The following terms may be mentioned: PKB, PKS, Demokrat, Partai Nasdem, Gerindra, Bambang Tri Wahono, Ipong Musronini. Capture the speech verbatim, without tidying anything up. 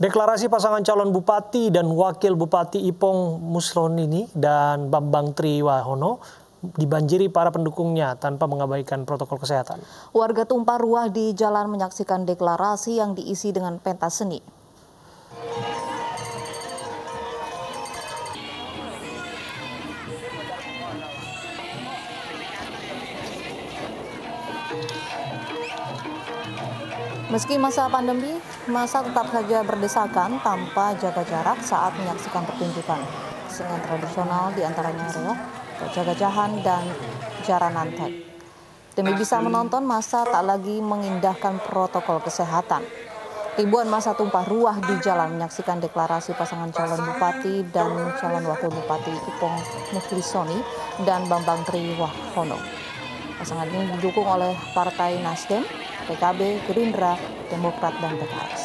Deklarasi pasangan calon Bupati dan Wakil Bupati Ipong Musronini dan Bambang Tri Wahono dibanjiri para pendukungnya tanpa mengabaikan protokol kesehatan. Warga tumpah ruah di jalan menyaksikan deklarasi yang diisi dengan pentas seni. Meski masa pandemi, masa tetap saja berdesakan tanpa jaga jarak saat menyaksikan pertunjukan. Seni tradisional diantaranya reog, gajah-gajahan, dan jaranantek. Demi bisa menonton, masa tak lagi mengindahkan protokol kesehatan. Ribuan masa tumpah ruah di jalan menyaksikan deklarasi pasangan calon bupati dan calon wakil bupati Ipong Musronini dan Bambang Tri Wahono. Pasangan ini didukung oleh Partai Nasdem, P K B, Gerindra, Demokrat, dan P K S.